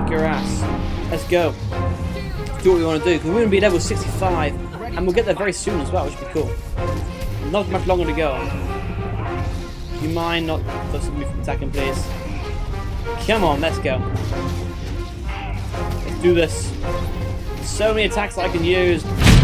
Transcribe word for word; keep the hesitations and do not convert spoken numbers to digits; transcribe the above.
kick your ass. Let's go. Let's do what we want to do. We're going to be level sixty-five, and we'll get there very soon as well, which would be cool. Not much longer to go. You mind not stopping me from attacking, please? Come on, let's go. Let's do this. So many attacks that I can use.